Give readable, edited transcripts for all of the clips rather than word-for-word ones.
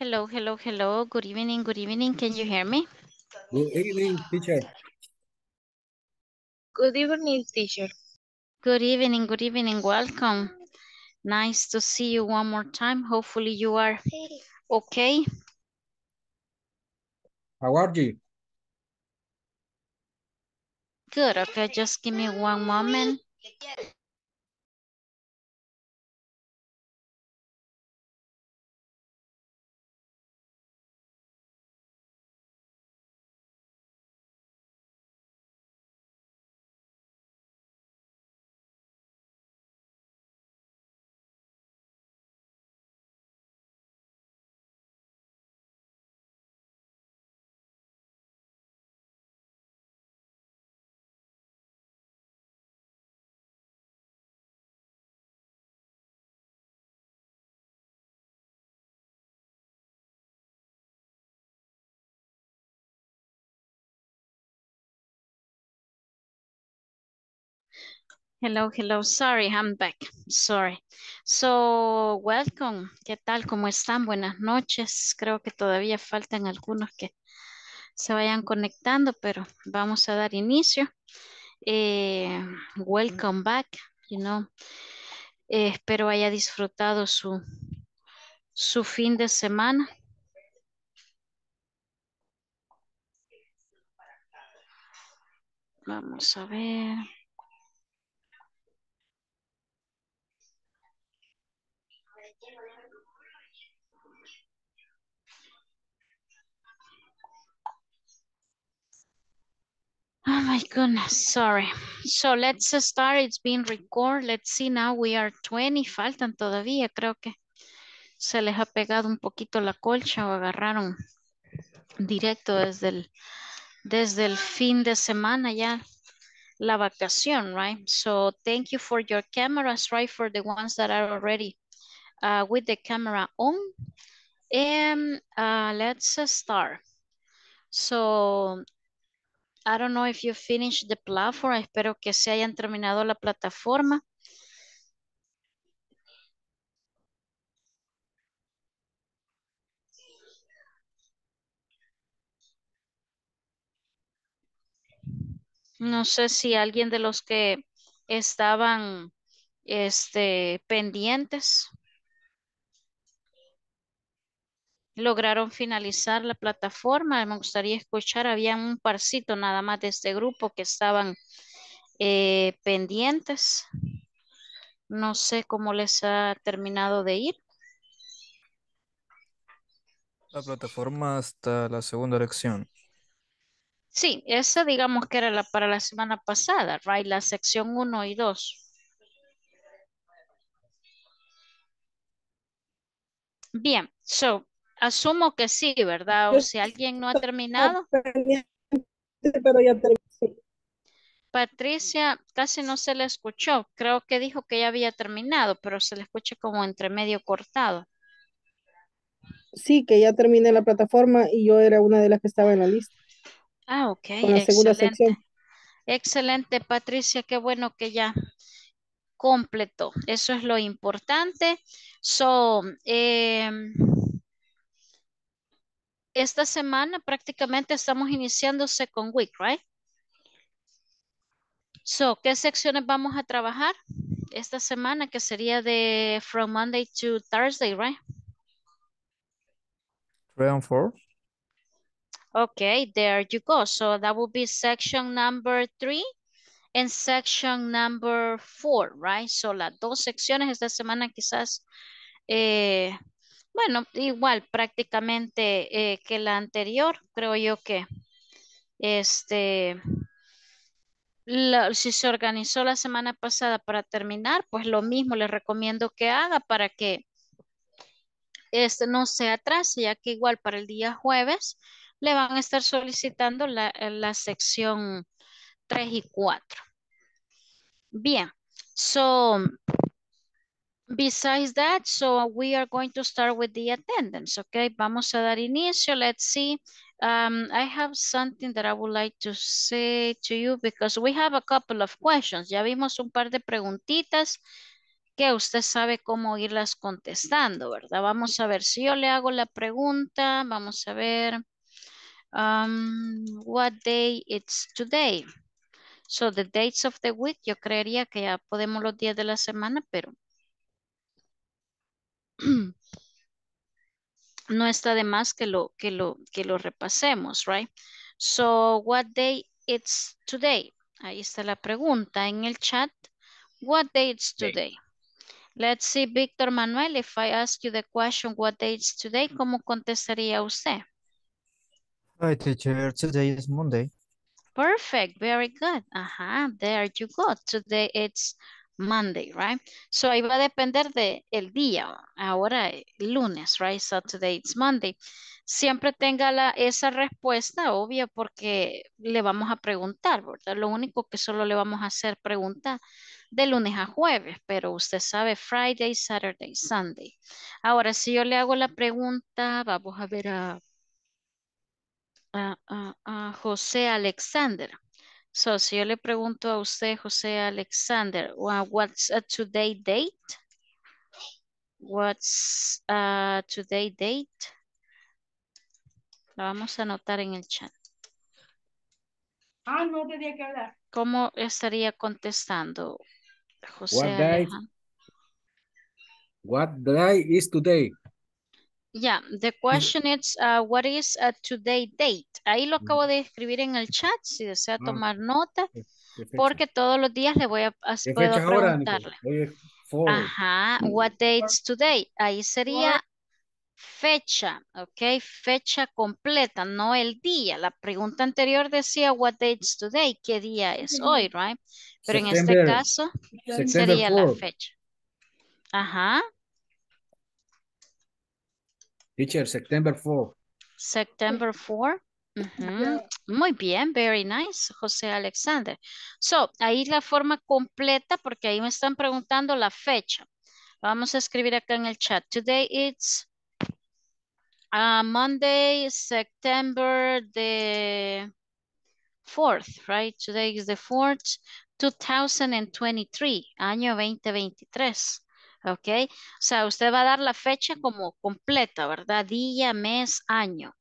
Hello, hello, hello. Good evening, good evening. Can you hear me? Good evening, teacher. Good evening, teacher. Good evening, good evening. Welcome. Nice to see you one more time. Hopefully you are okay. How are you? Good, okay. Just give me one moment. Hello, hello. Sorry, I'm back. Sorry. So, welcome. ¿Qué tal? ¿Cómo están? Buenas noches. Creo que todavía faltan algunos que se vayan conectando, pero vamos a dar inicio. Welcome back. You know, espero haya disfrutado su fin de semana. Vamos a ver. Oh my goodness, sorry. So let's start, it's being recorded. Let's see now, we are 20, faltan todavía, creo que se les ha pegado un poquito la colcha o agarraron directo desde el fin de semana ya, la vacación, right? So thank you for your cameras, right? For the ones that are already with the camera on. And let's start. So I don't know if you finished the platform. Espero que se hayan terminado la plataforma. No sé si alguien de los que estaban pendientes lograron finalizar la plataforma. Me gustaría escuchar, había un parcito nada más de este grupo que estaban pendientes. No sé cómo les ha terminado de ir. La plataforma hasta la segunda lección. Sí, esa digamos que era para la semana pasada, right? La sección 1 y 2. Bien, so asumo que sí, ¿verdad? O si alguien no ha terminado. Pero ya terminé. Patricia casi no se le escuchó. Creo que dijo que ya había terminado, pero se le escucha como entre medio cortado. Sí, que ya terminé la plataforma y yo era una de las que estaba en la lista. Ah, ok. Con la segunda sección. Excelente, Patricia. Qué bueno que ya completó. Eso es lo importante. So, esta semana prácticamente estamos iniciando second week, right? So, ¿qué secciones vamos a trabajar esta semana? Que sería de from Monday to Thursday, right? 3 and 4. Okay, there you go. So that will be section number 3 and section number 4, right? So las dos secciones esta semana quizás... Bueno, igual prácticamente que la anterior, creo yo que si se organizó la semana pasada para terminar, pues lo mismo les recomiendo que haga para que no se atrase, ya que igual para el día jueves le van a estar solicitando la sección 3 y 4. Bien, so... Besides that, so we are going to start with the attendance, okay? Vamos a dar inicio. Let's see. I have something that I would like to say to you because we have a couple of questions. Ya vimos un par de preguntitas que usted sabe cómo irlas contestando, ¿verdad? Vamos a ver, si yo le hago la pregunta, vamos a ver, what day it's today? So the dates of the week, yo creería que ya podemos los días de la semana, pero no está de más que lo repasemos, right? So what day it's today? Ahí está la pregunta en el chat. What day it's today? Let's see, Victor Manuel, if I ask you the question, what day is today? ¿Cómo contestaría usted? Hi, teacher. Today is Monday. Perfect. Very good. Ajá, there you go. Today it's Monday, right? So ahí va a depender del día. Ahora lunes, right? So today it's Monday. Siempre tenga esa respuesta obvia porque le vamos a preguntar, ¿verdad? Lo único que solo le vamos a hacer preguntas de lunes a jueves, pero usted sabe Friday, Saturday, Sunday. Ahora, si yo le hago la pregunta, vamos a ver a José Alexander. So, si yo le pregunto a usted, José Alexander, what's a today date? What's a today date? La vamos a anotar en el chat. Ah, no tenía que hablar. ¿Cómo estaría contestando José? What day is today? Yeah, the question is, what is a today date? Ahí lo acabo de escribir en el chat, si desea tomar nota, porque todos los días le voy a puedo preguntarle. Ahora, ajá, what day is today? Ahí sería... fecha, ok, fecha completa, no el día. La pregunta anterior decía what day is today, qué día es hoy, right? Pero September, en este caso sería 4. La fecha. Ajá. Teacher, September 4. September 4. Muy bien, very nice, José Alexander. So, ahí la forma completa, porque ahí me están preguntando la fecha. Vamos a escribir acá en el chat. Today it's Monday, September the 4th, right? Today is the 4th, 2023, año 2023, ¿ok? O sea, usted va a dar la fecha como completa, ¿verdad? Día, mes, año,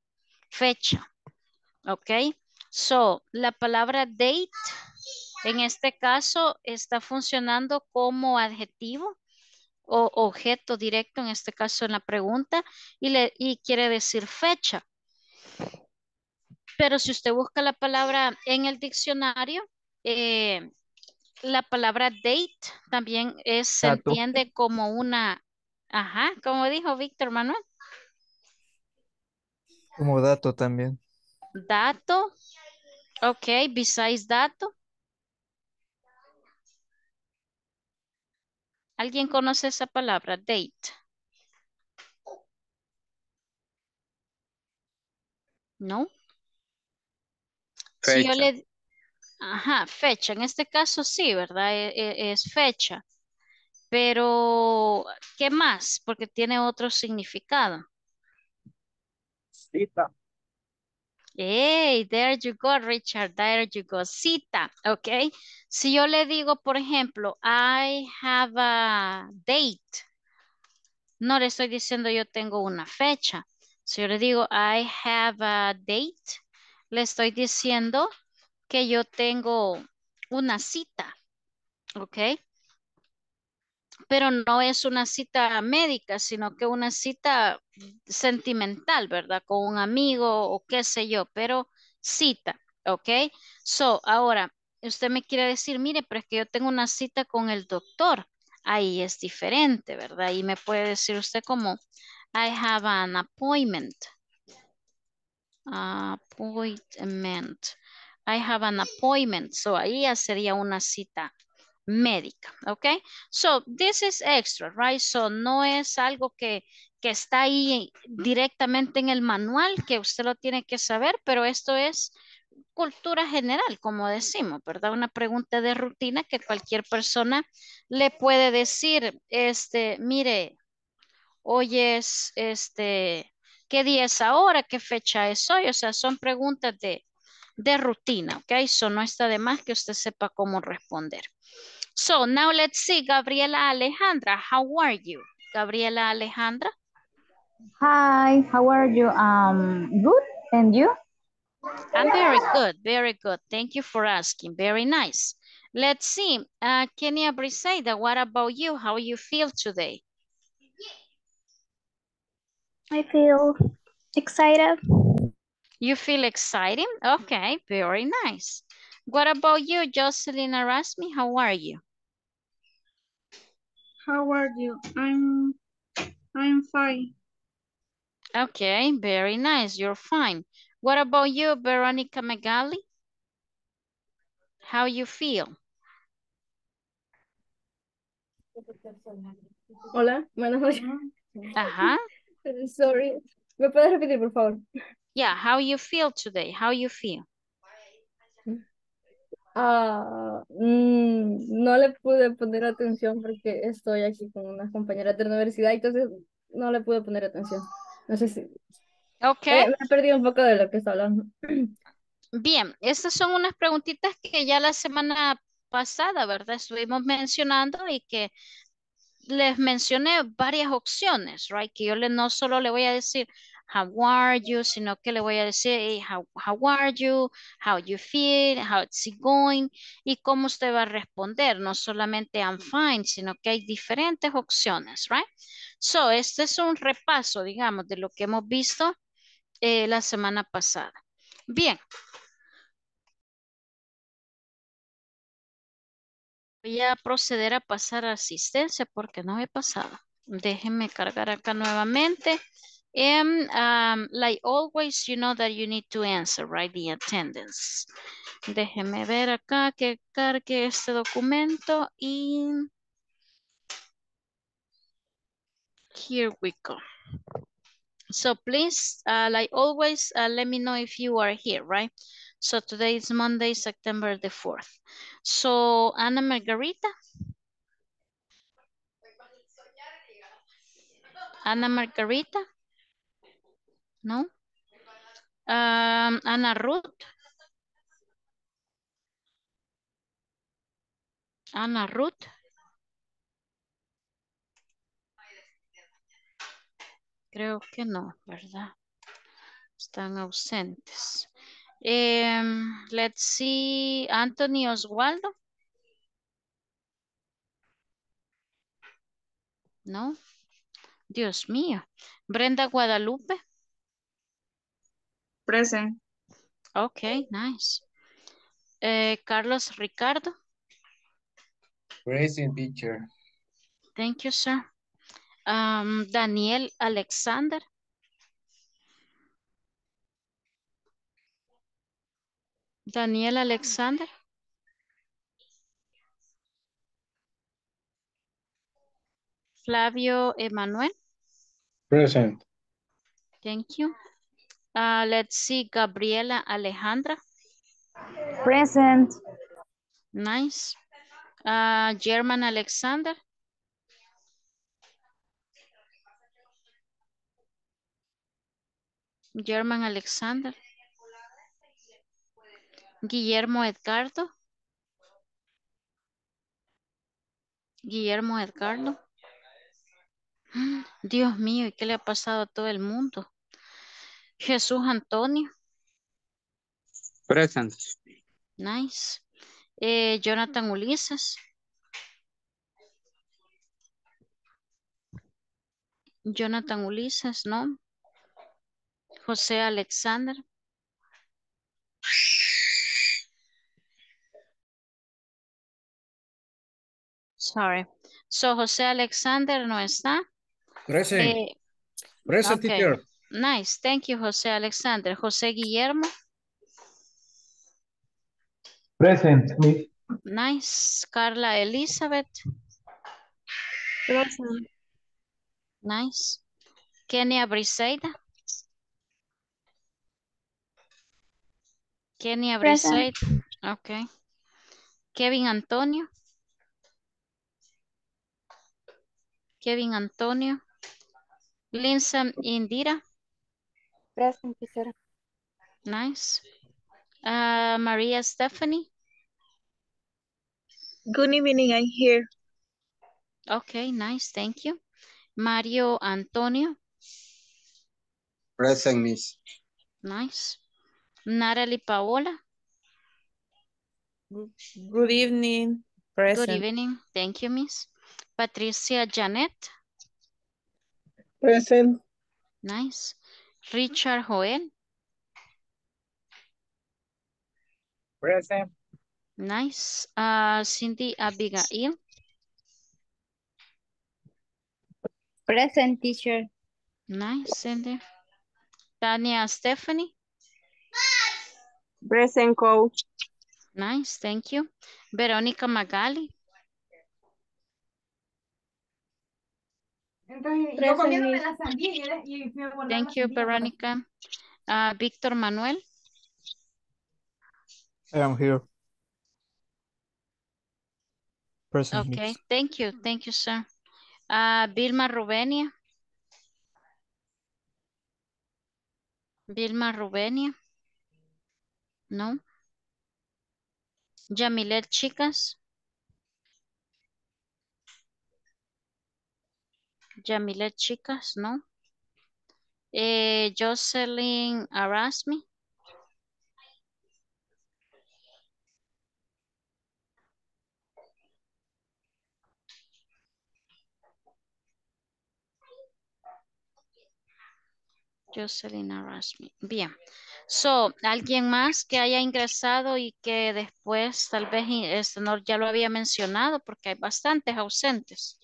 fecha, ¿ok? So, la palabra date, en este caso, está funcionando como adjetivo o objeto directo, en este caso en la pregunta, y quiere decir fecha. Pero si usted busca la palabra en el diccionario, la palabra date también se entiende como una, ajá, como dijo Víctor Manuel. Como dato también. Dato, ok, besides dato. ¿Alguien conoce esa palabra, date? ¿No? Fecha. Si yo le... Ajá, fecha. En este caso sí, ¿verdad? Es fecha. Pero, ¿qué más? Porque tiene otro significado. Cita. Hey, there you go, Richard, there you go, cita, ok. Si yo le digo, por ejemplo, I have a date, no le estoy diciendo yo tengo una fecha. Si yo le digo, I have a date, le estoy diciendo que yo tengo una cita, ok. Pero no es una cita médica, sino que una cita sentimental, ¿verdad? Con un amigo o qué sé yo, pero cita, ¿ok? So, ahora, usted me quiere decir, mire, pero es que yo tengo una cita con el doctor. Ahí es diferente, ¿verdad? Y me puede decir usted como, I have an appointment. Appointment. I have an appointment. So, ahí ya sería una cita médica, ok. So, this is extra, right? So, no es algo que está ahí directamente en el manual, que usted lo tiene que saber, pero esto es cultura general, como decimos, ¿verdad? Una pregunta de rutina que cualquier persona le puede decir, mire, hoy es, ¿qué día es ahora? ¿Qué fecha es hoy? O sea, son preguntas de rutina, ok. So, no está de más que usted sepa cómo responder. So now let's see, Gabriela Alejandra, how are you? Gabriela Alejandra. Hi, how are you? Good, and you? I'm very good, thank you for asking, very nice. Let's see, Kenia Briseida, what about you? How you feel today? I feel excited. You feel excited? Okay, very nice. What about you, Jocelyn Arasmi? How are you? How are you? I'm fine. Okay, very nice. You're fine. What about you, Veronica Magali? How you feel? Hola, buenas noches. Ajá. Sorry. ¿Me puedes repetir, por favor? Yeah, how you feel today? How you feel? No le pude poner atención porque estoy aquí con unas compañeras de la universidad, entonces no le pude poner atención. No sé si... Ok. Me he perdido un poco de lo que está hablando. Bien, estas son unas preguntitas que ya la semana pasada, ¿verdad? Estuvimos mencionando y que les mencioné varias opciones, right? Que yo no solo le voy a decir... How are you? Sino que le voy a decir, hey, how are you? How you feel? How it's going? Y cómo usted va a responder. No solamente I'm fine, sino que hay diferentes opciones, right? So, este es un repaso, digamos, de lo que hemos visto la semana pasada. Bien. Voy a proceder a pasar a asistencia porque no he pasado. Déjenme cargar acá nuevamente. And like always, you know that you need to answer, right? The attendance. Déjeme ver acá que cargue este documento y... Here we go. So please, like always, let me know if you are here, right? So today is Monday, September the 4th. So, Ana Margarita. Ana Margarita. No. Ana Ruth. Ana Ruth. Creo que no, ¿verdad? Están ausentes. Let's see. Anthony Oswaldo. No. Dios mío. Brenda Guadalupe. Present. Okay, nice. Carlos Ricardo. Present, teacher. Thank you, sir. Daniel Alexander. Daniel Alexander. Flavio Emanuel. Present. Thank you. Let's see, Gabriela Alejandra. Present. Nice. German Alexander. German Alexander. Guillermo Edgardo. Guillermo Edgardo. Dios mío, ¿y qué le ha pasado a todo el mundo? Jesús Antonio. Present. Nice. Jonathan Ulises. Jonathan Ulises, no. José Alexander. Sorry. So, José Alexander no está. Present. Present, okay. Teacher. Nice, thank you, José Alexander. José Guillermo. Present. Nice. Carla Elizabeth. Present. Nice. Kenia Briseida. Kenia Briseida. Okay. Kevin Antonio. Kevin Antonio. Lindsay Indira. Present, teacher. Nice. Maria Stephanie. Good evening, I'm here. Okay, nice, thank you. Mario Antonio. Present, Miss. Nice. Natalie Paola. Good evening. Present. Good evening. Thank you, Miss. Patricia Janet. Present. Nice. Richard Hoen. Present. Nice. Cindy Abigail. Present, teacher. Nice, Cindy. Tania Stephanie. Present, coach. Nice, thank you. Veronica Magali. Thank you, Veronica. Victor Manuel. I am here. Present. Okay, yes. Thank you. Thank you, sir. Vilma Rubenia. Vilma Rubenia. No. Yamileth Chicas. Yamileth Chicas, no. Jocelyn Arasmi. Jocelyn Arasmi. Bien. So, alguien más que haya ingresado y que después tal vez no, ya lo había mencionado porque hay bastantes ausentes.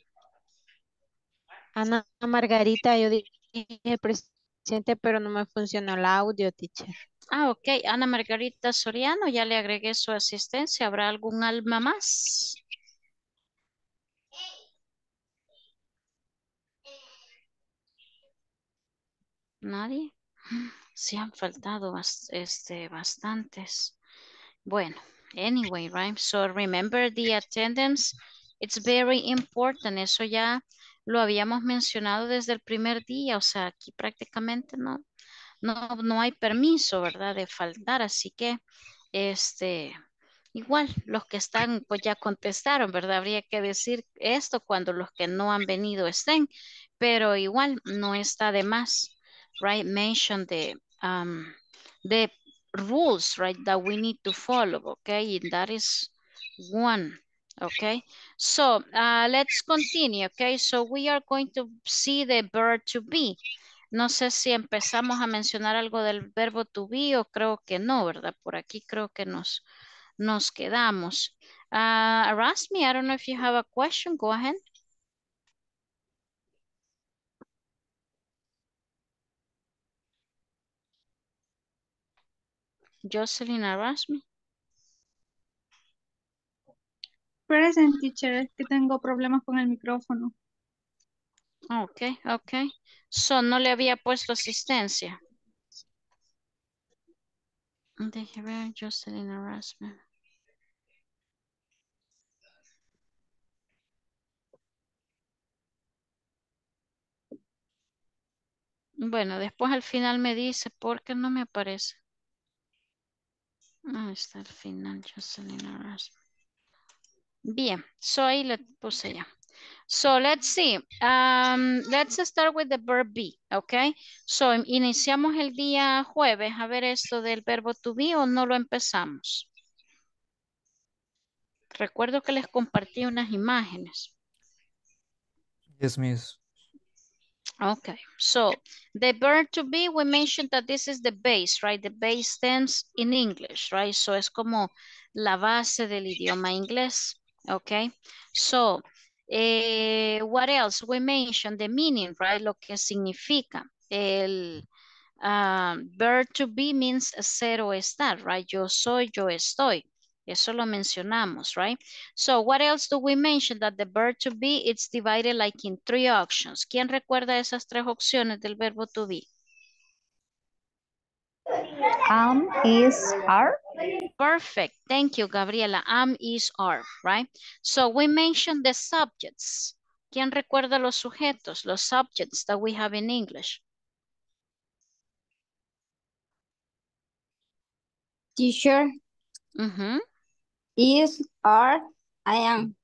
Ana Margarita, yo dije presente, pero no me funcionó el audio, teacher. Ah, ok. Ana Margarita Soriano, ya le agregué su asistencia. ¿Habrá algún alma más? ¿Nadie? Sí han faltado bastantes. Bueno, anyway, right? So remember the attendance. It's very important. Eso ya lo habíamos mencionado desde el primer día. O sea, aquí prácticamente no hay permiso, ¿verdad? De faltar. Así que, igual, los que están, pues ya contestaron, ¿verdad? Habría que decir esto cuando los que no han venido estén. Pero igual, no está de más. Right, mention the rules, right, that we need to follow, okay, and that is one, okay. So let's continue, okay. So we are going to see the verb to be. No sé si empezamos a mencionar algo del verbo to be o creo que no, ¿verdad? Por aquí creo que nos quedamos. Erasmi, I don't know if you have a question, go ahead. Jocelyn Arasmi. Present, teacher, es que tengo problemas con el micrófono. Ok. So, no le había puesto asistencia. Deje ver, Jocelyn Arasmi. Bueno, después al final me dice por qué no me aparece. Ahí está el final, Jocelyn Arasmi. Bien, so ahí le puse ya. So let's see. Let's start with the verb be, okay? So iniciamos el día jueves. A ver esto del verbo to be o no lo empezamos. Recuerdo que les compartí unas imágenes. Yes, miss. Okay, so the verb to be, we mentioned that this is the base, right? The base tense in English, right? So es como la base del idioma inglés, okay? So what else? We mentioned the meaning, right? Lo que significa. El verb to be means ser o estar, right? Yo soy, yo estoy. Eso lo mencionamos, right? So what else do we mention? That the verb to be, it's divided like in three options. ¿Quién recuerda esas tres opciones del verbo to be? Am, is, are. Perfect. Thank you, Gabriela. Am, is, are, right? So we mentioned the subjects. ¿Quién recuerda los sujetos, los subjects that we have in English? Teacher. Is, are, I am.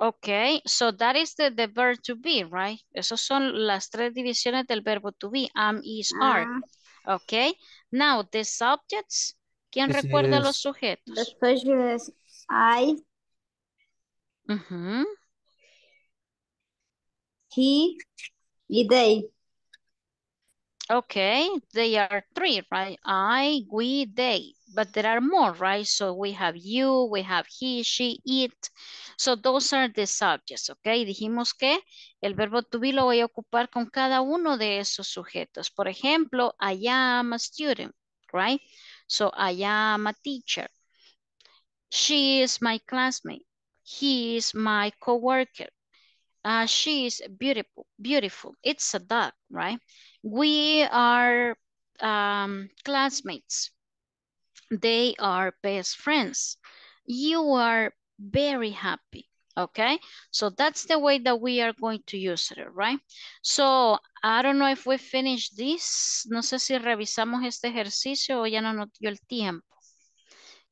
Okay, so that is the verb to be, right? Esos son las tres divisiones del verbo to be, am, is, are. Okay, now the subjects. ¿Quién recuerda los sujetos? The subject is I. He y they. Okay, they are three, right? I, we, they. But there are more, right? So we have you, we have he, she, it. So those are the subjects, okay? Dijimos que el verbo to be lo voy a ocupar con cada uno de esos sujetos. Por ejemplo, I am a student, right? So I am a teacher. She is my classmate. He is my coworker. She is beautiful, beautiful. It's a dog, right? We are classmates. They are best friends. You are very happy, okay? So that's the way that we are going to use it, right? So I don't know if we finish this. No sé si revisamos este ejercicio o ya no nos dio el tiempo.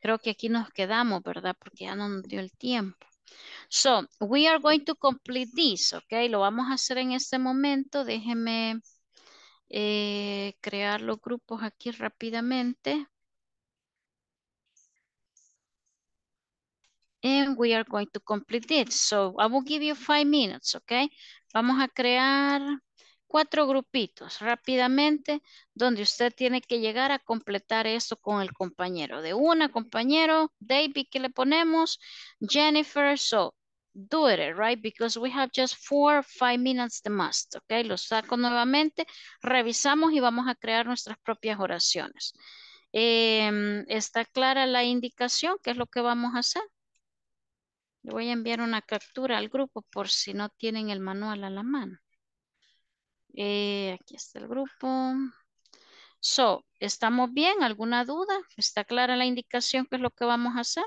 Creo que aquí nos quedamos, ¿verdad? Porque ya no nos dio el tiempo. So, we are going to complete this, okay? Lo vamos a hacer en este momento. Déjenme crear los grupos aquí rápidamente. And we are going to complete it. So, I will give you 5 minutes, okay? Vamos a crear 4 grupitos rápidamente donde usted tiene que llegar a completar esto con el compañero. De una, compañero, David, ¿qué le ponemos? Jennifer, so do it, right? Because we have just 4 or 5 minutes the most, okay? Lo saco nuevamente, revisamos y vamos a crear nuestras propias oraciones. ¿Está clara la indicación? ¿Qué es lo que vamos a hacer? Le voy a enviar una captura al grupo por si no tienen el manual a la mano. Aquí está el grupo. So, ¿estamos bien? ¿Alguna duda? ¿Está clara la indicación qué es lo que vamos a hacer?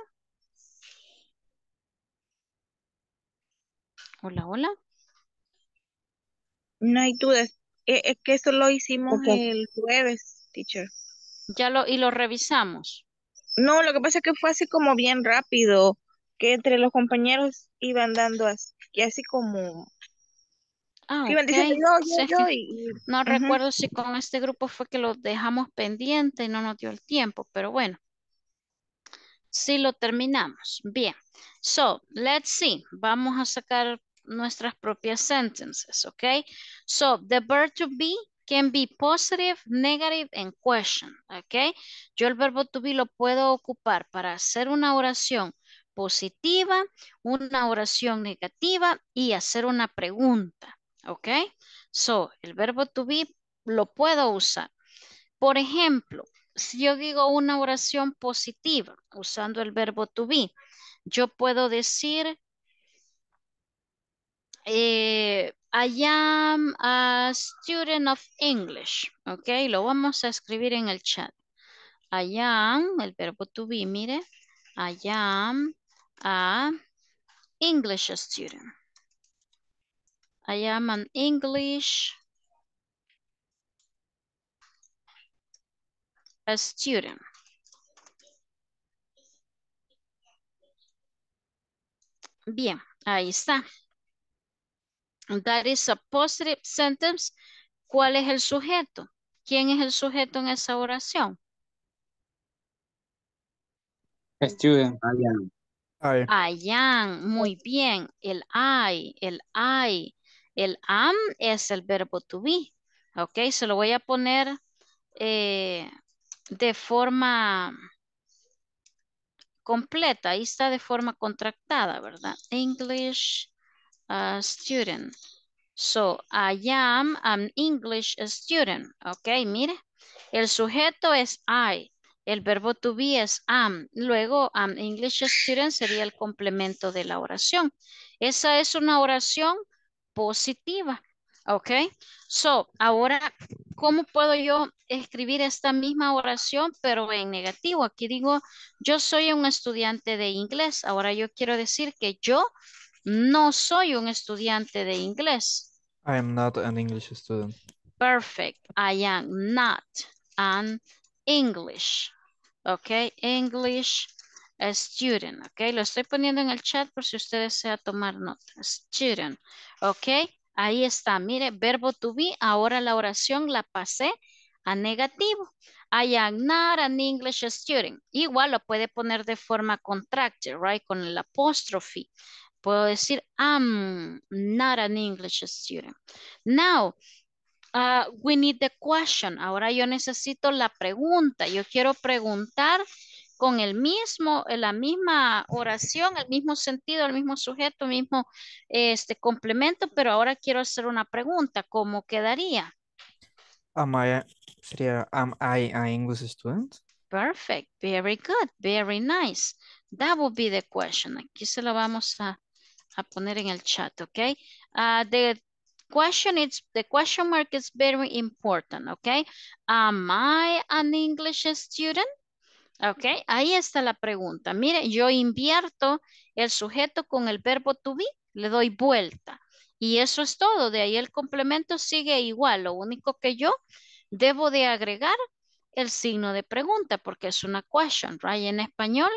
Hola, hola. No hay dudas. Es que eso lo hicimos el jueves, teacher. Ya lo revisamos. No, lo que pasa es que fue así como bien rápido, que entre los compañeros iban dando así, y así como... Ah, okay. No recuerdo si con este grupo fue que lo dejamos pendiente y no nos dio el tiempo, pero bueno, sí lo terminamos. Bien, so, let's see. Vamos a sacar nuestras propias sentences, okay? So, the verb to be can be positive, negative, and question, okay? Yo el verbo to be lo puedo ocupar para hacer una oración positiva, una oración negativa y hacer una pregunta. ¿Ok? So, el verbo to be lo puedo usar. Por ejemplo, si yo digo una oración positiva usando el verbo to be, yo puedo decir I am a student of English. ¿Ok? Lo vamos a escribir en el chat. I am, el verbo to be, mire. I am a English student. I am an English student. Bien, ahí está. That is a positive sentence. ¿Cuál es el sujeto? ¿Quién es el sujeto en esa oración? A student. I am. Muy bien. El I. El am es el verbo to be. Ok, se lo voy a poner de forma completa. Ahí está de forma contractada, ¿verdad? English student. So, I am an English student. Ok, mire. El sujeto es I. El verbo to be es am. Luego, an English student sería el complemento de la oración. Esa es una oración positiva, ¿ok? So, ahora, ¿cómo puedo yo escribir esta misma oración, pero en negativo? Aquí digo, yo soy un estudiante de inglés. Ahora yo quiero decir que yo no soy un estudiante de inglés. I am not an English student. Perfect. I am not an English. Okay, English A student, ok. Lo estoy poniendo en el chat por si usted desea tomar nota. Student, ok. Ahí está, mire, verbo to be. Ahora la oración la pasé a negativo. I am not an English student. Igual lo puede poner de forma contracted, right? Con el apóstrofe. Puedo decir, I'm not an English student. Now, we need the question. Ahora yo necesito la pregunta. Yo quiero preguntar con el mismo, la misma oración, el mismo sentido, el mismo sujeto, el mismo complemento, pero ahora quiero hacer una pregunta. ¿Cómo quedaría? Am I an English student? Perfect. Very good. Very nice. That would be the question. Aquí se lo vamos a poner en el chat, ¿ok? The question mark is very important, ¿ok? Am I an English student? Ok, ahí está la pregunta. Mire, yo invierto el sujeto con el verbo to be, le doy vuelta. Y eso es todo, de ahí el complemento sigue igual. Lo único que yo debo de agregar el signo de pregunta, porque es una question, right? En español,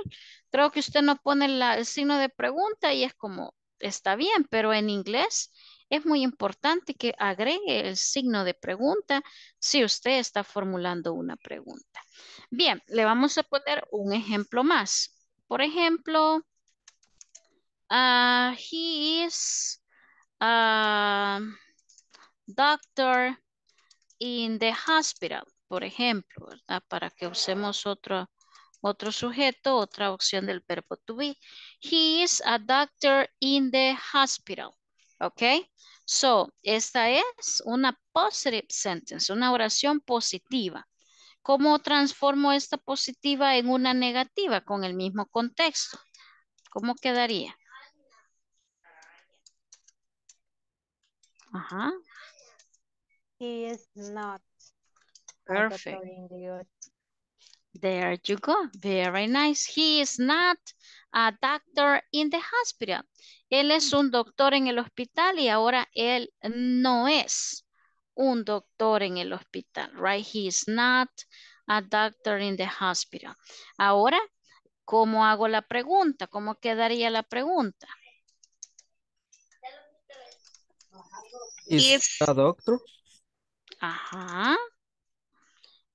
creo que usted no pone el signo de pregunta y es como, está bien, pero en inglés es muy importante que agregue el signo de pregunta si usted está formulando una pregunta. Bien, le vamos a poner un ejemplo más. Por ejemplo, he is a doctor in the hospital, por ejemplo, ¿verdad? Para que usemos otro sujeto, otra opción del verbo to be. He is a doctor in the hospital. Ok, so, esta es una positive sentence, una oración positiva. ¿Cómo transformo esta positiva en una negativa con el mismo contexto? ¿Cómo quedaría? Ajá. He is not. Perfect. There you go. Very nice. He is not a doctor in the hospital. Él es un doctor en el hospital y ahora él no es un doctor en el hospital, right? He is not a doctor in the hospital. Ahora, ¿cómo hago la pregunta? ¿Cómo quedaría la pregunta? ¿Es a doctor? Ajá.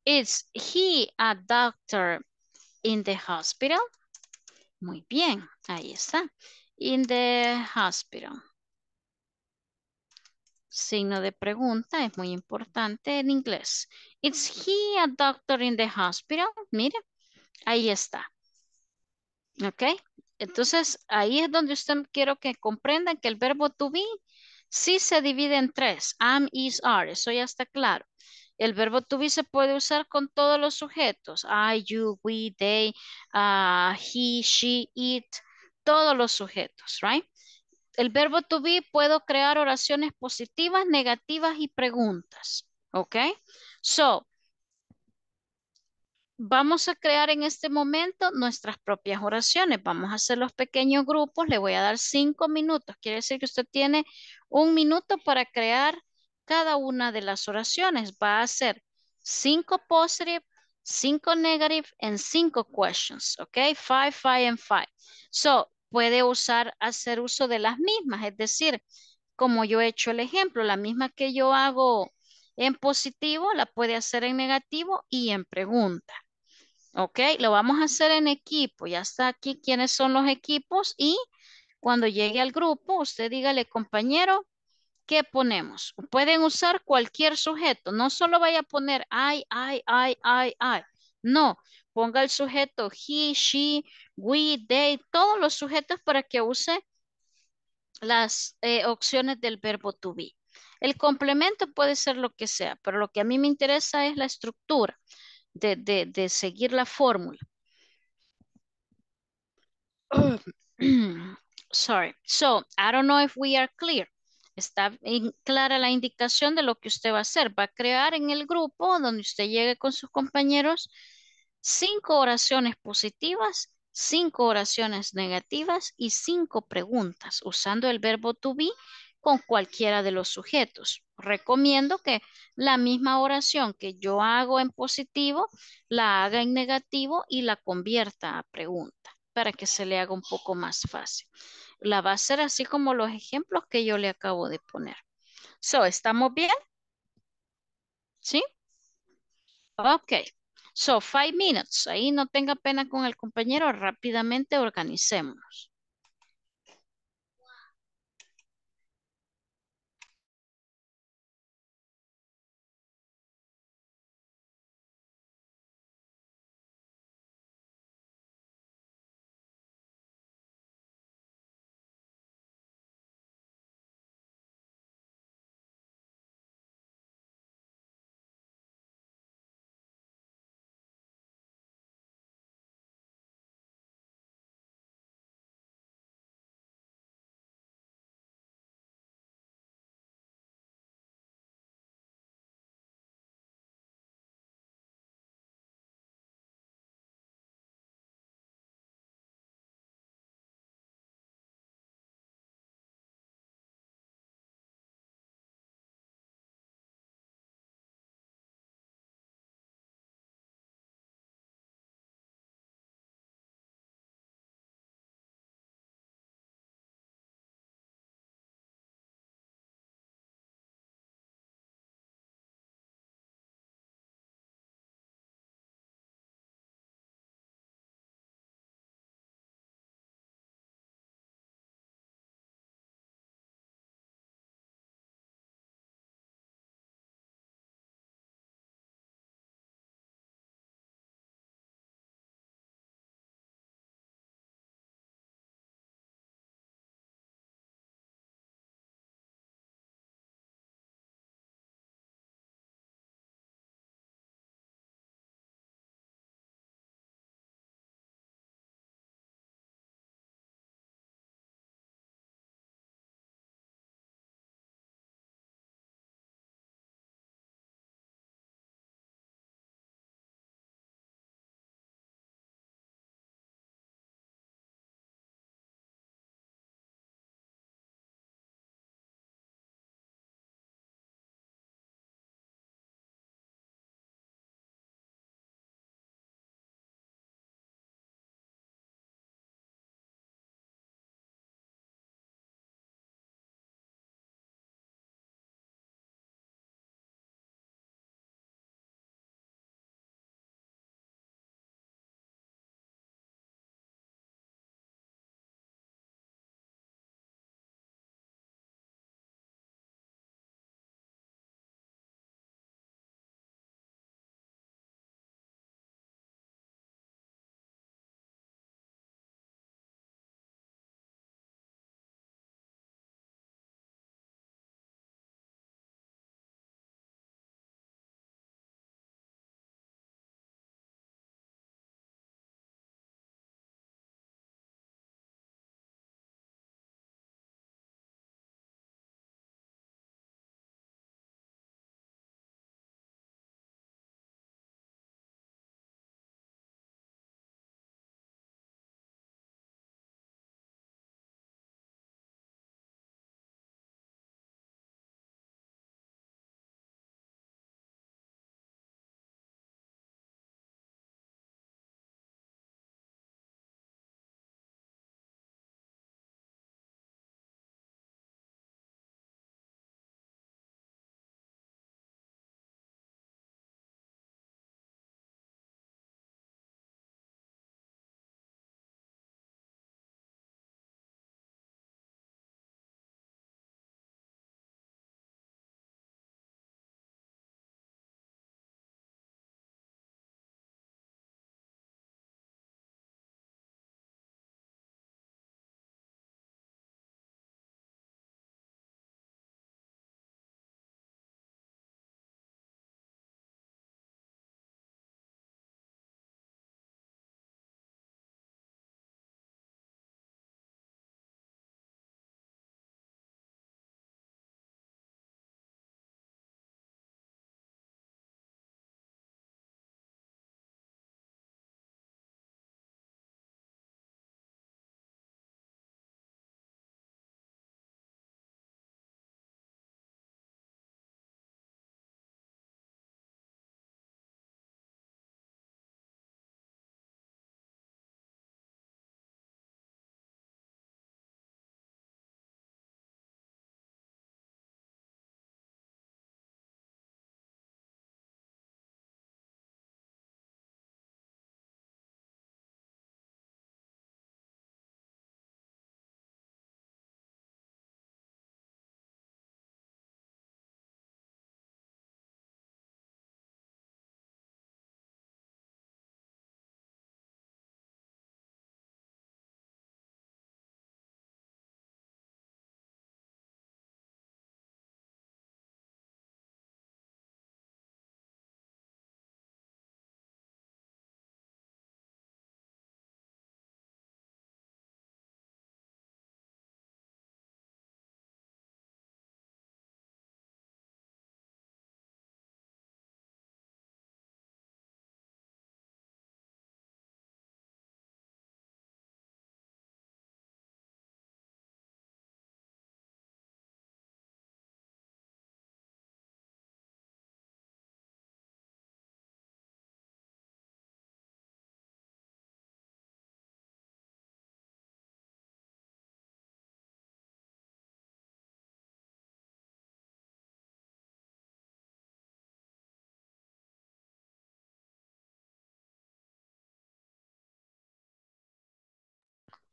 ¿Es he a doctor in the hospital? Muy bien, ahí está. In the hospital. Signo de pregunta es muy importante en inglés. Is he a doctor in the hospital? Mire, ahí está. Ok, entonces ahí es donde usted quiero que comprendan que el verbo to be sí se divide en tres. Am, is, are. Eso ya está claro. El verbo to be se puede usar con todos los sujetos. I, you, we, they, he, she, it. Todos los sujetos, right? El verbo to be puedo crear oraciones positivas, negativas y preguntas, ¿ok? So, vamos a crear en este momento nuestras propias oraciones. Vamos a hacer los pequeños grupos. Le voy a dar 5 minutos. Quiere decir que usted tiene 1 minuto para crear cada una de las oraciones. Va a hacer 5 positive, 5 negative and 5 questions, ¿ok? 5, 5 and 5. So, puede hacer uso de las mismas, es decir, como yo he hecho el ejemplo, la misma que yo hago en positivo, la puede hacer en negativo y en pregunta, ¿ok? Lo vamos a hacer en equipo, ya está aquí quiénes son los equipos y cuando llegue al grupo, usted dígale, compañero, ¿qué ponemos? Pueden usar cualquier sujeto. No solo vaya a poner I. No, ponga el sujeto he, she, we, they, todos los sujetos para que use las opciones del verbo to be. El complemento puede ser lo que sea, pero lo que a mí me interesa es la estructura de seguir la fórmula. Sorry. So, I don't know if we are clear. Está clara la indicación de lo que usted va a hacer. Va a crear en el grupo donde usted llegue con sus compañeros 5 oraciones positivas, 5 oraciones negativas y 5 preguntas usando el verbo to be con cualquiera de los sujetos. Recomiendo que la misma oración que yo hago en positivo la haga en negativo y la convierta a pregunta. para que se le haga un poco más fácil. La va a hacer así como los ejemplos que yo le acabo de poner. So, ¿estamos bien? ¿Sí? Ok. So, 5 minutes. Ahí no tenga pena con el compañero. Rápidamente organicémonos.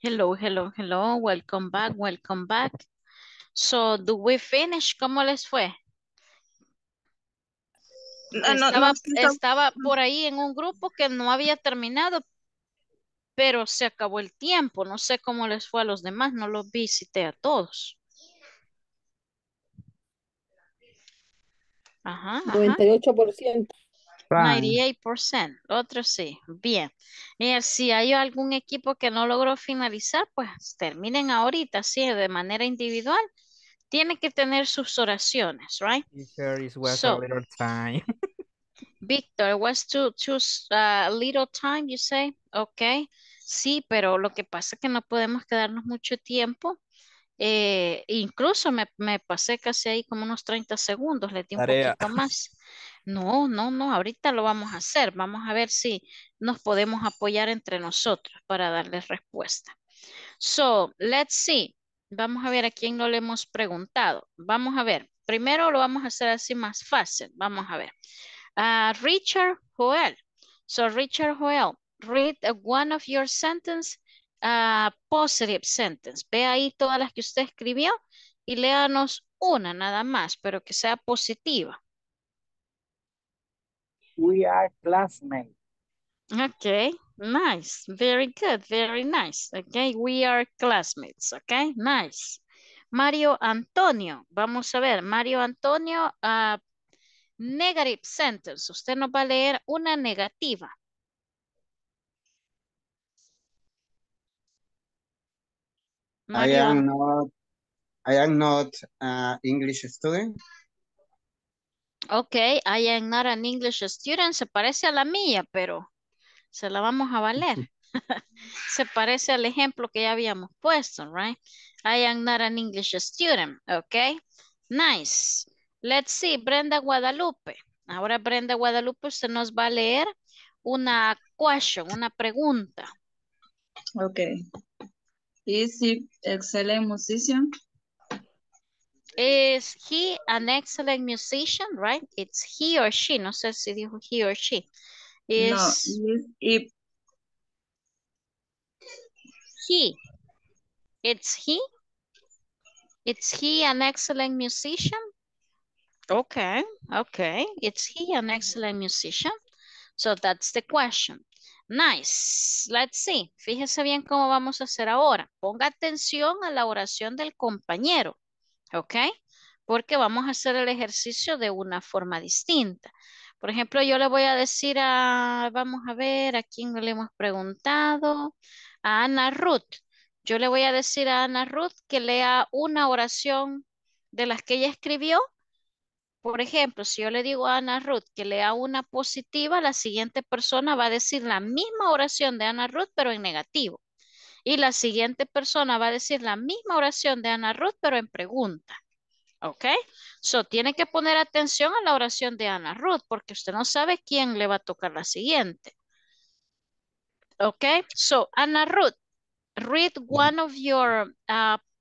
Hello, hello, hello. Welcome back, welcome back. So, do we finish? ¿Cómo les fue? Estaba por ahí en un grupo que no había terminado, pero se acabó el tiempo. No sé cómo les fue a los demás, no los visité a todos. Ajá, 98%. 98%, otro sí, bien. Si hay algún equipo que no logró finalizar, pues terminen ahorita, sí, de manera individual. Tiene que tener sus oraciones, right? Victor, it was so, a little time. Victor, it was too little time, you say? Okay. Sí, pero lo que pasa es que no podemos quedarnos mucho tiempo. Incluso me pasé casi ahí como unos 30 segundos. Le di un poquito más. No, ahorita lo vamos a hacer. Vamos a ver si nos podemos apoyar entre nosotros para darles respuesta. So, let's see. Vamos a ver a quién no le hemos preguntado. Vamos a ver. Primero lo vamos a hacer así más fácil. Vamos a ver. Richard Hoel. So, Richard Hoel, read one of your sentences, positive sentence. Ve ahí todas las que usted escribió y léanos una nada más, pero que sea positiva. We are classmates. Okay. Nice. Very good. Very nice. Okay. We are classmates. Okay. Nice. Mario Antonio. Vamos a ver. Mario Antonio, negative sentence. Usted nos va a leer una negativa. Mario. I am not an English student. Okay. I am not an English student. Se parece a la mía, pero... se la vamos a valer. Se parece al ejemplo que ya habíamos puesto, right? I am not an English student, okay? Nice. Let's see, Brenda Guadalupe. Ahora Brenda Guadalupe, usted nos va a leer una question, una pregunta. Okay. Is he an excellent musician? Is he an excellent musician, right? It's he or she. No sé si dijo he or she. Is he an excellent musician? Okay. Is he an excellent musician? So that's the question. Nice. Let's see. Fíjese bien cómo vamos a hacer ahora. Ponga atención a la oración del compañero. Okay. Porque vamos a hacer el ejercicio de una forma distinta. Por ejemplo, yo le voy a decir vamos a ver, ¿a quién le hemos preguntado? A Ana Ruth. Yo le voy a decir a Ana Ruth que lea una oración de las que ella escribió. Por ejemplo, si yo le digo a Ana Ruth que lea una positiva, la siguiente persona va a decir la misma oración de Ana Ruth, pero en negativo. Y la siguiente persona va a decir la misma oración de Ana Ruth, pero en pregunta. Ok, so tiene que poner atención a la oración de Ana Ruth porque usted no sabe quién le va a tocar la siguiente. Ok, so Ana Ruth, read one of your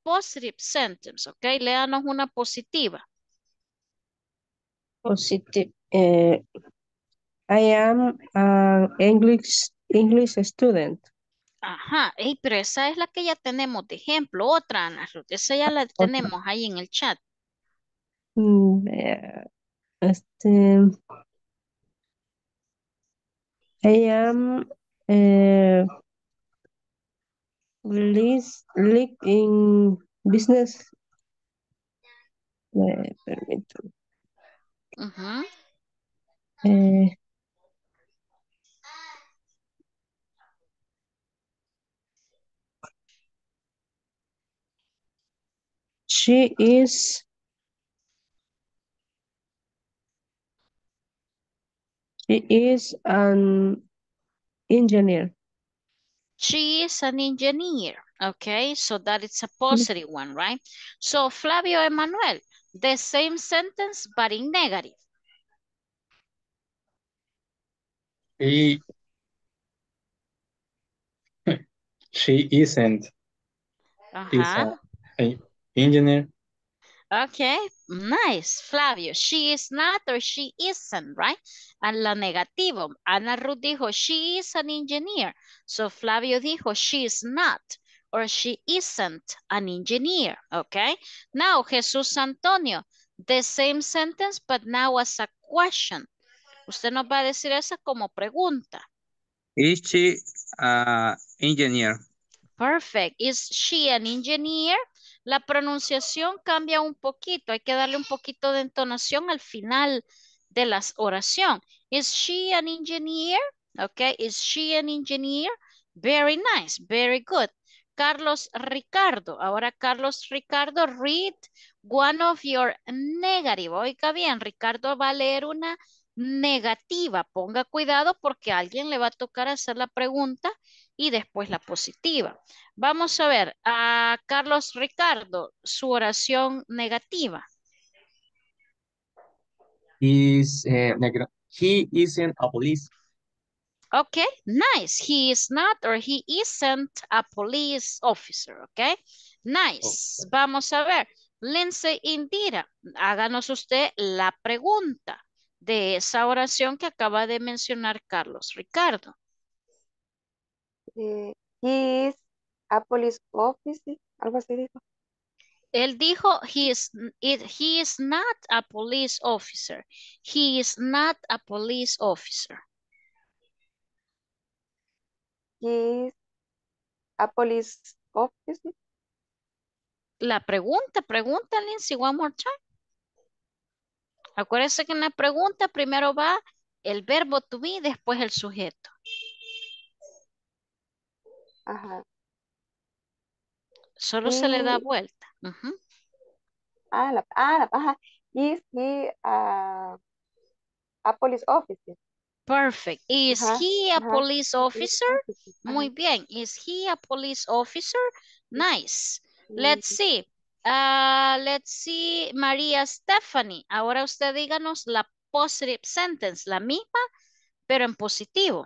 positive sentences. Ok, léanos una positiva. Positive. I am an English student. Ajá, pero esa es la que ya tenemos de ejemplo. Otra Ana Ruth, esa ya la tenemos ahí en el chat. I am live in business. Permítame. Uh-huh. She is an engineer. She is an engineer. Okay, so that it's a positive one, right? So Flavio Emanuel, the same sentence, but in negative. She isn't. Uh-huh. An engineer. Okay, nice, Flavio. She is not or she isn't, right? A la negativo. Ana Ruth dijo, she is an engineer. So Flavio dijo, she is not. or she isn't an engineer, okay? Now, Jesús Antonio, the same sentence, but now as a question. Usted nos va a decir esa como pregunta. Is she an engineer? Perfect. Is she an engineer? La pronunciación cambia un poquito. Hay que darle un poquito de entonación al final de la oración. Is she an engineer? Okay. Is she an engineer? Very nice. Very good. Carlos Ricardo. Ahora, Carlos Ricardo, read one of your negative. Oiga bien, Ricardo va a leer una negativa. Ponga cuidado porque a alguien le va a tocar hacer la pregunta y después la positiva. Vamos a ver a Carlos Ricardo, su oración negativa. He isn't a police. Okay, nice. He is not or he isn't a police officer. Okay, nice. Okay. Vamos a ver. Lindsay Indira, háganos usted la pregunta de esa oración que acaba de mencionar Carlos Ricardo. He is a police officer, algo así dijo. Él dijo, he is not a police officer. He is not a police officer. He is a police officer. La pregunta, Lindsay, one more time. Acuérdense que en la pregunta primero va el verbo to be, después el sujeto. Ajá. Solo se le da vuelta. Uh-huh. Is he a police officer? Perfect. Is he a police officer? Muy bien. Is he a police officer? Nice. Let's see. Let's see, Maria Stephanie. Ahora usted díganos la positive sentence, la misma, pero en positivo.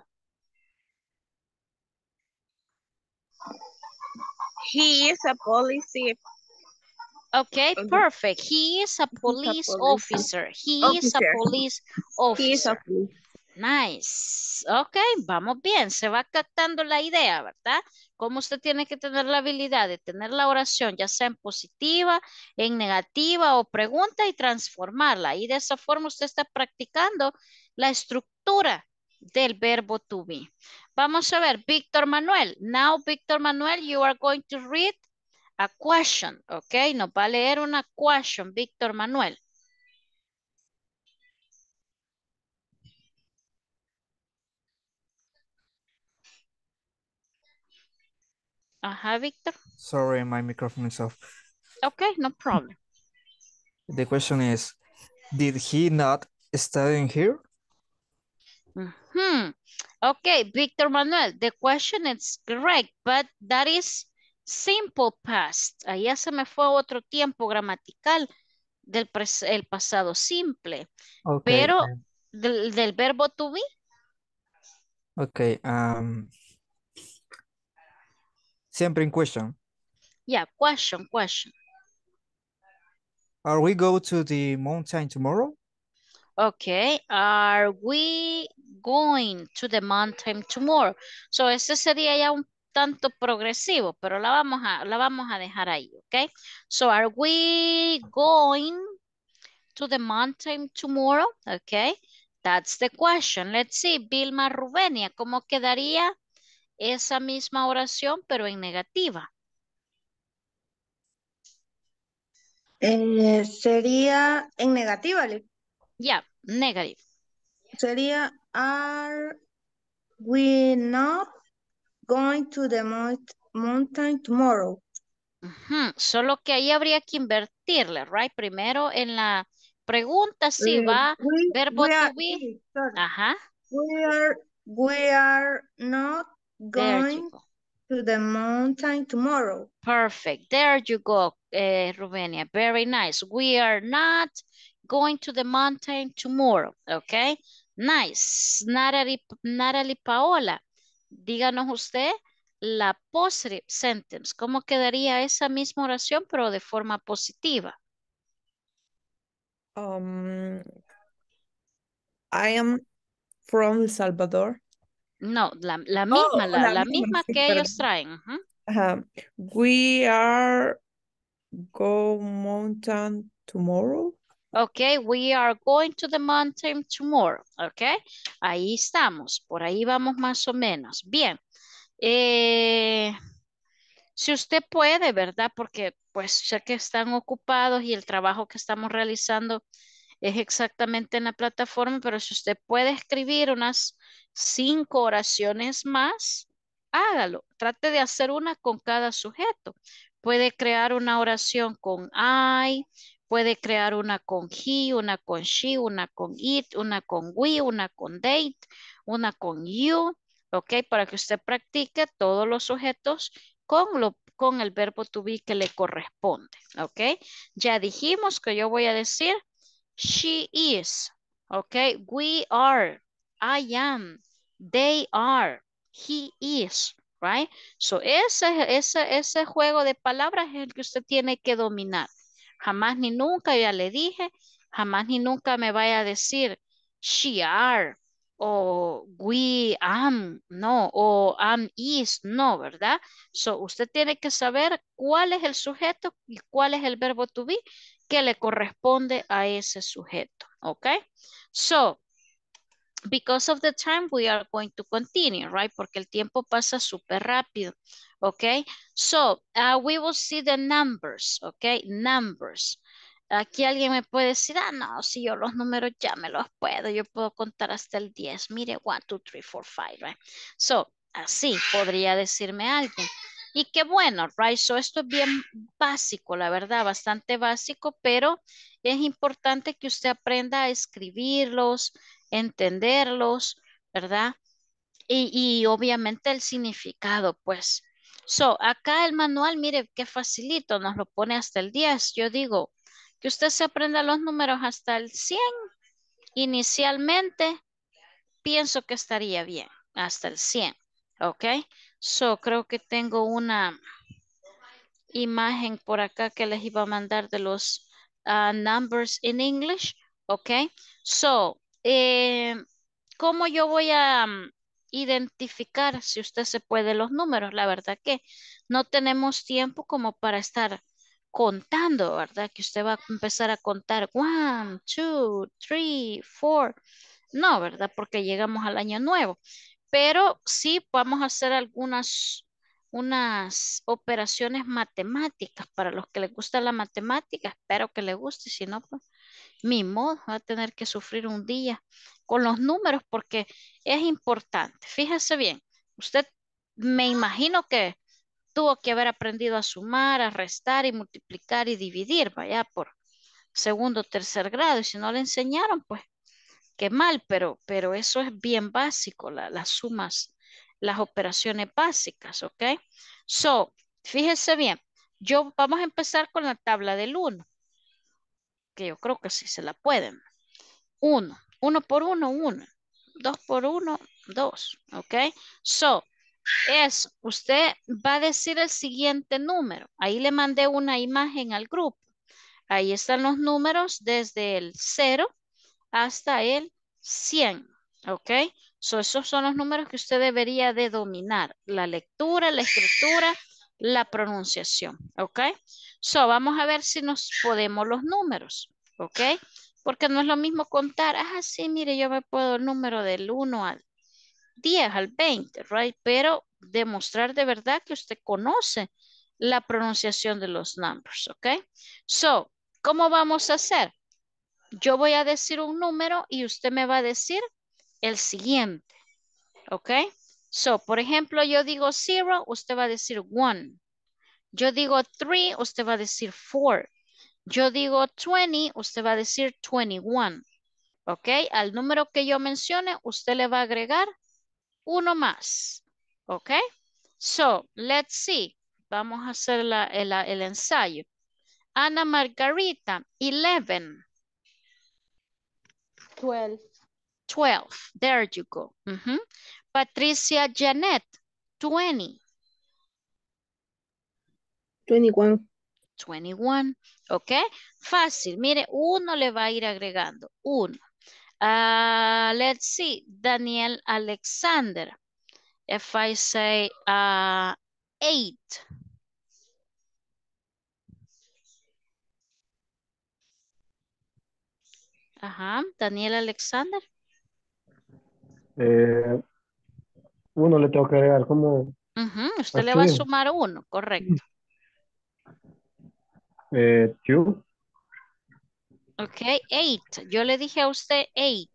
He is a police. Okay, perfect. He is a police officer. He is a police officer. Nice. Ok, vamos bien. Se va captando la idea, ¿verdad? Cómo usted tiene que tener la habilidad de tener la oración, ya sea en positiva, en negativa o pregunta y transformarla. Y de esa forma usted está practicando la estructura del verbo to be. Vamos a ver, Victor Manuel. Now, Victor Manuel, you are going to read a question. Ok, nos va a leer una question, Victor Manuel. Ajá, Victor. Sorry, my microphone is off. Okay, no problem. The question is, did he not study in here? Mm-hmm. Okay, Victor Manuel, the question is correct, but that is simple past. Allá se me fue otro tiempo gramatical del el pasado simple. Okay. Pero del verbo to be. Okay, siempre en question. Yeah, question. Are we going to the mountain tomorrow? Okay, are we going to the mountain tomorrow? So, este sería ya un tanto progresivo, pero la vamos a dejar ahí, okay? So, are we going to the mountain tomorrow? Okay, that's the question. Let's see, Vilma Rubenia, ¿cómo quedaría esa misma oración, pero en negativa? Sería en negativa, ¿le? Yeah, negative. Sería, are we not going to the mountain tomorrow? Uh-huh. Solo que ahí habría que invertirle, right? Primero en la pregunta, si va verbo to be. Ajá. We are not going to the mountain tomorrow. Perfect. There you go, Rubenia. Very nice. We are not going to the mountain tomorrow. Okay. Nice. Natalie Paola, díganos usted la positive sentence. ¿Cómo quedaría esa misma oración, pero de forma positiva? I am from El Salvador. No, la misma que ellos traen. Uh-huh. We are go mountain tomorrow. Okay, we are going to the mountain tomorrow. Okay, ahí estamos. Por ahí vamos más o menos. Bien. Si usted puede, ¿verdad? Porque pues sé que están ocupados y el trabajo que estamos realizando es exactamente en la plataforma, pero si usted puede escribir unas 5 oraciones más, hágalo. Trate de hacer una con cada sujeto. Puede crear una oración con I, puede crear una con he, una con she, una con it, una con we, una con they, una con you. Ok, para que usted practique todos los sujetos con el verbo to be que le corresponde. Ok, ya dijimos que yo voy a decir she is. Ok, we are, I am, they are, he is. Right? So ese juego de palabras es el que usted tiene que dominar. Jamás ni nunca, ya le dije, jamás ni nunca me vaya a decir she are o we am, no, o am is, no, ¿verdad? So usted tiene que saber cuál es el sujeto y cuál es el verbo to be que le corresponde a ese sujeto, ¿ok? So, because of the time we are going to continue, right? Porque el tiempo pasa súper rápido, ¿ok? So, we will see the numbers, ¿ok? Numbers. Aquí alguien me puede decir, ah, no, si yo los números ya me los puedo, yo puedo contar hasta el 10. Mire, 1, 2, 3, 4, 5, right? So, así podría decirme alguien. Y qué bueno, right? So, esto es bien básico, la verdad, bastante básico, pero es importante que usted aprenda a escribirlos, entenderlos, ¿verdad? Y obviamente el significado, pues. So, acá el manual, mire, qué facilito, nos lo pone hasta el 10. Yo digo, que usted se aprenda los números hasta el 100, inicialmente, pienso que estaría bien, hasta el 100, ¿ok? So, creo que tengo una imagen por acá que les iba a mandar de los numbers in English, ¿ok? So, ¿cómo yo voy a identificar si usted se puede los números? La verdad que no tenemos tiempo como para estar contando, ¿verdad? Que usted va a empezar a contar 1, 2, 3, 4. No, ¿verdad? Porque llegamos al año nuevo. Pero sí vamos a hacer algunas operaciones matemáticas para los que les gusta la matemática. Espero que les guste. Si no, pues, mi modo va a tener que sufrir un día con los números porque es importante. Fíjese bien. Usted me imagino que tuvo que haber aprendido a sumar, a restar y multiplicar y dividir, vaya, por segundo o tercer grado. Y si no le enseñaron, pues, qué mal, pero eso es bien básico, las sumas, las operaciones básicas, ¿ok? So, fíjese bien, vamos a empezar con la tabla del 1, que yo creo que sí se la pueden. 1, 1 por 1, 1, 2 por 1, 2, ¿ok? So, usted va a decir el siguiente número. Ahí le mandé una imagen al grupo. Ahí están los números desde el 0 hasta el 100. ¿Ok? So, esos son los números que usted debería de dominar. La lectura, la escritura, la pronunciación. ¿Ok? So, vamos a ver si nos podemos los números. ¿Ok? Porque no es lo mismo contar. Ah, sí, mire, yo me puedo el número del 1 al 10 al 20, right? Pero demostrar de verdad que usted conoce la pronunciación de los numbers, ¿ok? So, ¿cómo vamos a hacer? Yo voy a decir un número y usted me va a decir el siguiente, ¿ok? So, por ejemplo, yo digo 0, usted va a decir 1. Yo digo 3, usted va a decir 4. Yo digo 20, usted va a decir 21, ¿ok? Al número que yo mencione, usted le va a agregar uno más, ¿ok? So, let's see. Vamos a hacer el ensayo. Ana Margarita, 11. 12. 12, there you go. Patricia Janet, 20. 21. 21, ¿ok? Fácil, mire, uno le va a ir agregando, uno. Let's see, Daniel Alexander. If I say 8. Ajá, Daniel Alexander. Uno le tengo que agregar como... Usted le va a sumar 1, correcto. Two. Ok, 8. Yo le dije a usted 8.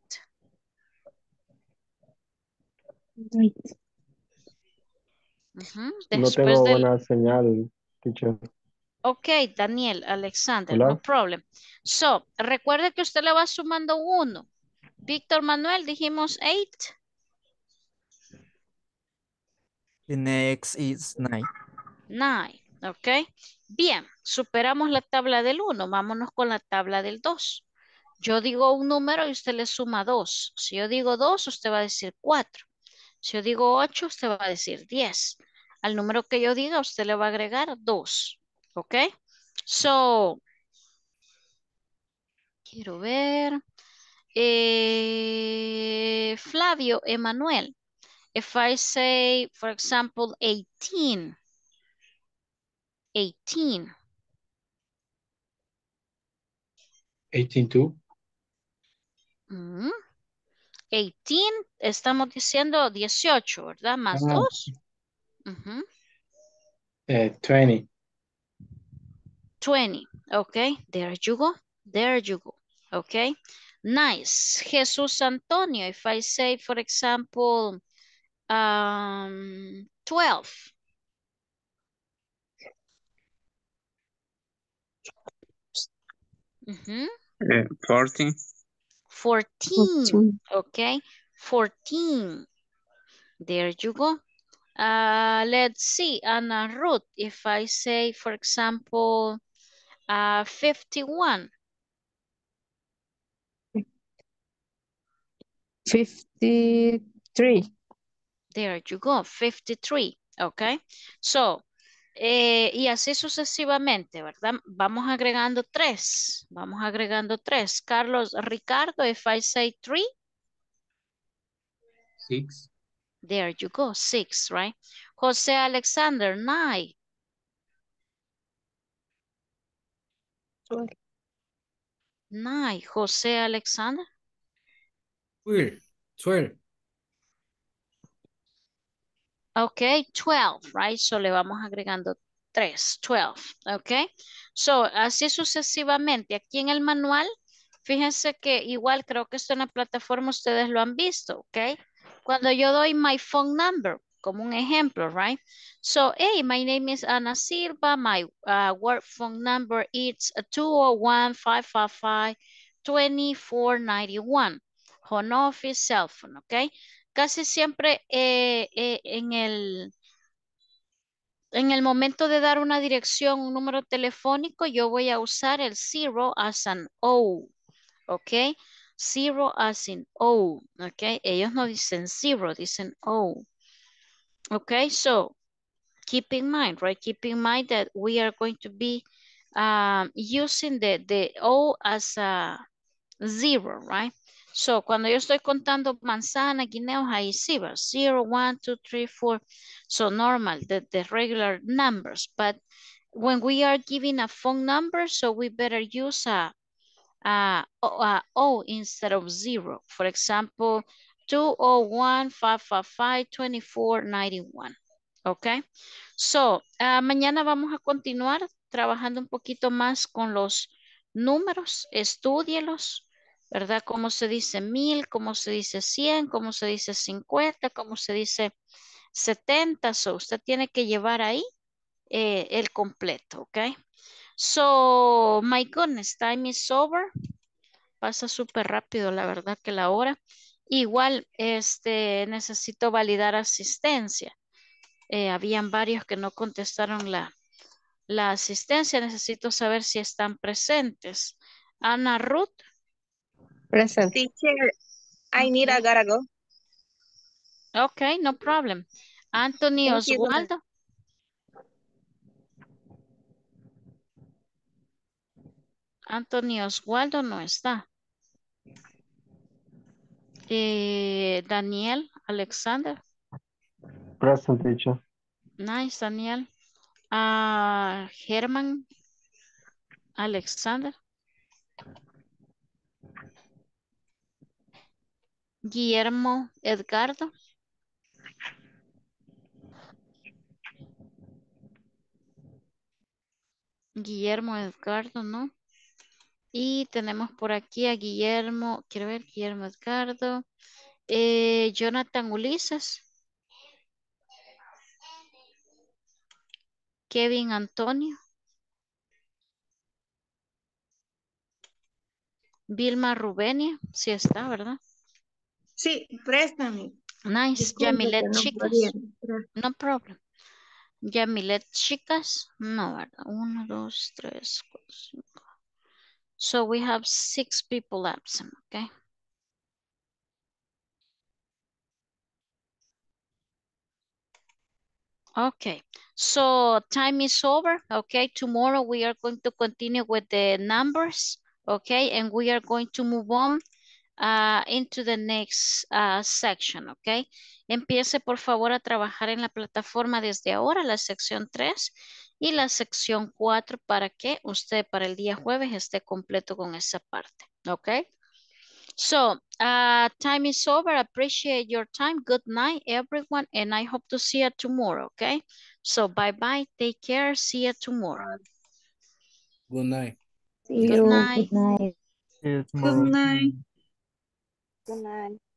No tengo buena señal, teacher. Ok, Daniel Alexander, hola. No problem. So, recuerde que usted le va sumando 1. Víctor Manuel, dijimos 8. The next is 9. 9, ok. Bien, superamos la tabla del 1. Vámonos con la tabla del 2. Yo digo un número y usted le suma 2. Si yo digo 2, usted va a decir 4. Si yo digo 8, usted va a decir 10. Al número que yo diga, usted le va a agregar 2. ¿Ok? So, quiero ver. Flavio Emanuel. If I say, for example, 18. 18. 18 too. 18, estamos diciendo 18, ¿verdad? Más 2. 20. 20, ok. There you go. There you go. Ok. Nice. Jesús Antonio, if I say, for example, 12. 14. 14, okay, 14, there you go. Let's see, Ana Ruth, if I say, for example, 51. 53. There you go, 53, okay. So, y así sucesivamente, ¿verdad? Vamos agregando 3. Vamos agregando 3. Carlos Ricardo, if I say 3. 6. There you go, 6, right? José Alexander, 9. 12. 9, José Alexander. 12. Okay, 12, right? So le vamos agregando 3, 12, okay? So, así sucesivamente. Aquí en el manual, fíjense que igual creo que esto en la plataforma ustedes lo han visto, okay? Cuando yo doy my phone number, como un ejemplo, right? So, hey, my name is Ana Silva. My work phone number is 201-555-2491. Home office cell phone, okay? Casi siempre en el momento de dar una dirección, un número telefónico, yo voy a usar el 0 as an O, ¿ok? 0 as in O, ¿ok? Ellos no dicen 0, dicen O. ¿Ok? So, keep in mind, right? Keep in mind that we are going to be using the O as a 0, right? So, cuando yo estoy contando manzana, guineos, ahí sí va. 0, 1, 2, 3, 4. So, normal, the regular numbers. But when we are giving a phone number, so we better use a O instead of 0. For example, 201-555-2491. Okay? So, mañana vamos a continuar trabajando un poquito más con los números. Estúdielos. ¿Verdad? ¿Cómo se dice 1000? ¿Cómo se dice 100? ¿Cómo se dice 50? ¿Cómo se dice 70? So, usted tiene que llevar ahí el completo, ¿ok? So, my goodness, time is over. Pasa súper rápido, la verdad, que la hora. Igual, necesito validar asistencia. Habían varios que no contestaron la asistencia. Necesito saber si están presentes. Ana Ruth. Present. Teacher, I need a gotta go. Okay, no problem. Anthony Oswaldo. Anthony Oswaldo no está. Daniel Alexander. Present, teacher. Nice, Daniel. German Alexander. Guillermo Edgardo. Guillermo Edgardo, ¿no? Y tenemos por aquí a Guillermo, quiero ver, Guillermo Edgardo, Jonathan Ulises, Kevin Antonio, Vilma Rubenia, sí está, ¿verdad? Sí, préstame. Nice, Yamileth Chicas. No problem. Yamileth Chicas, no, ¿verdad? 1, 2, 3, 4, 5. So we have 6 people absent, okay? Okay, so time is over, okay? Tomorrow we are going to continue with the numbers, okay? And we are going to move on into the next section, okay? Empiece por favor a trabajar en la plataforma desde ahora, la sección 3. Y la sección 4 para que usted para el día jueves esté completo con esa parte. Okay. So, time is over. Appreciate your time. Good night, everyone. And I hope to see you tomorrow. Okay. So, bye-bye. Take care. See you tomorrow. Good night. See you. Good night. Good night. Good night. Good night.